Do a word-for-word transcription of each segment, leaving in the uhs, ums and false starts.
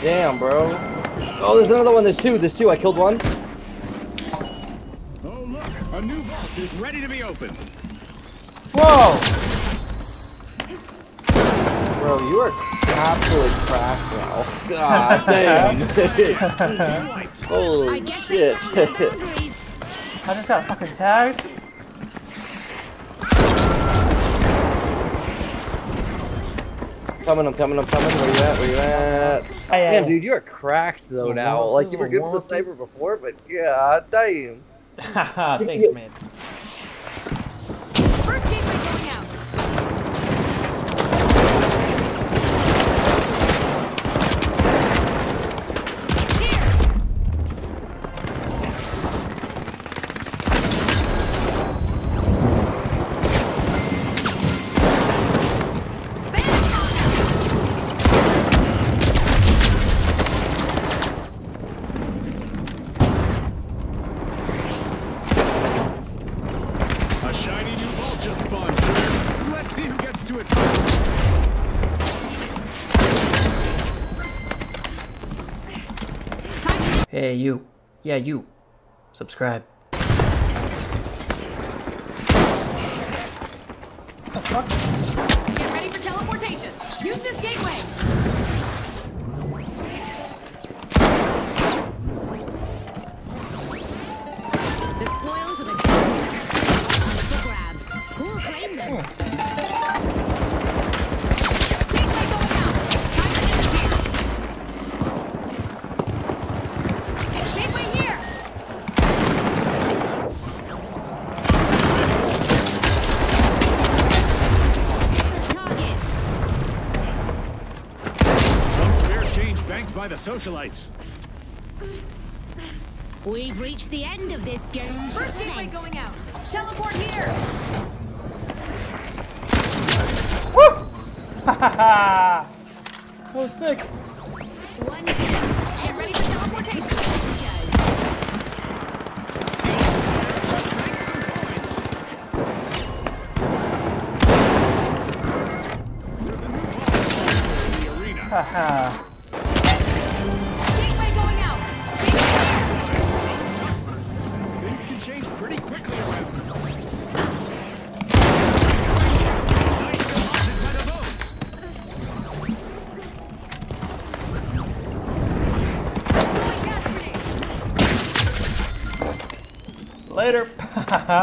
Damn, bro. Oh, there's another one. There's two. There's two. I killed one. Oh, look. A new vault is ready to be opened. Whoa! Bro, you are absolutely cracked now. God damn. Holy shit. I just got fucking tagged. Coming, I'm coming, I'm coming. Where you at? Where you at? Aye, damn, aye. Dude, you are cracked though now. Like, you were good with the sniper before, but yeah, damn. Haha, thanks, man. First team is going Hey, you. Yeah, you. Subscribe. What the fuck? Get ready for teleportation. Use this gateway. The spoils of a the grabs. Who'll claim them? Gateway going out. Time to get the gear. By the socialites. We've reached the end of this game. First gateway going out. Teleport here. Woo! Ha ha ha! Oh, sick. One hit. Get ready for teleportation. Ha ha. Later. Die,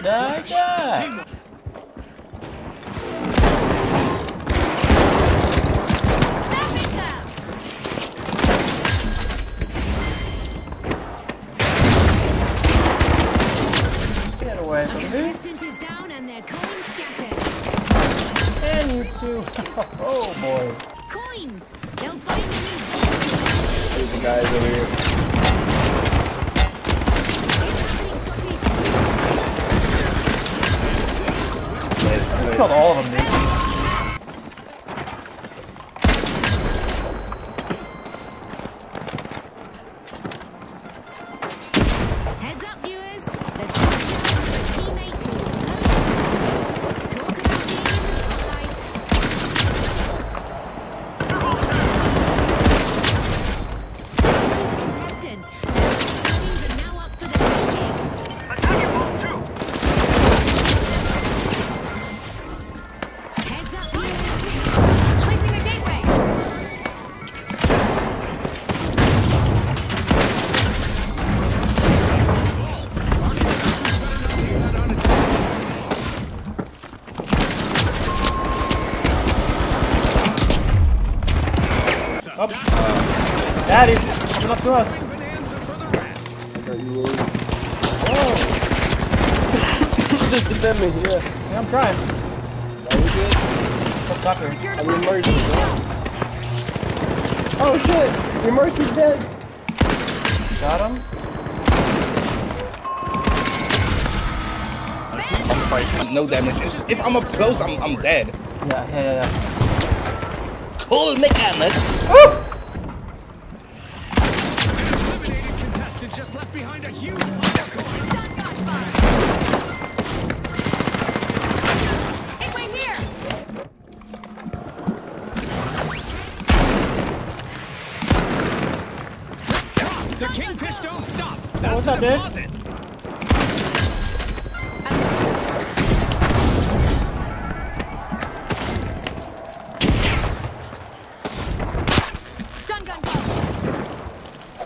die, die! Get away from me! Is down and, their coins scattered. And you too! Oh boy! Coins! They'll find the new. There's the guys over here. I just killed all of them, dude. Heads up, viewers. The teammates will talk about being in the spotlight. Contestants, the teams are now up for the taking. Attack it, ball two. Up. Uh, that is coming up to us. Oh! Just defend me, yeah. Yeah, I'm trying. Are we good? Let's talk to her. I'm immersed. Oh shit! Immersed is dead! Got him. I'm fighting. No damage. If I'm up close, I'm, I'm dead. Yeah, yeah, yeah, yeah. Cool mechanics! Woo! Just left behind a huge undercoin. Hey, wait here. The kingfish don't stop. That's what's up, dude? Gun, gun, gun.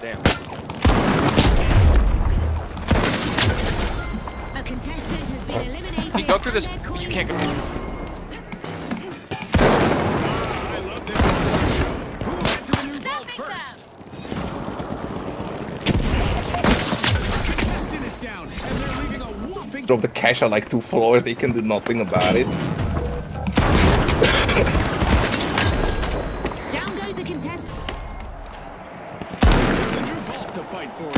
Damn. Hey, go through this. You can't go through. I love this. Who went to the new world first? Contestant is down, and they're leaving a whooping. Drop the cash on like two floors. They can do nothing about it. Down goes the contestant. It's a new vault to fight for.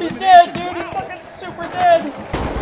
He's dead, dude. He's fucking super dead.